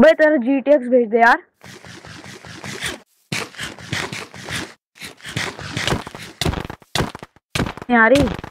भाई तेरा GTX भेज दे यार। नहीं आ रही।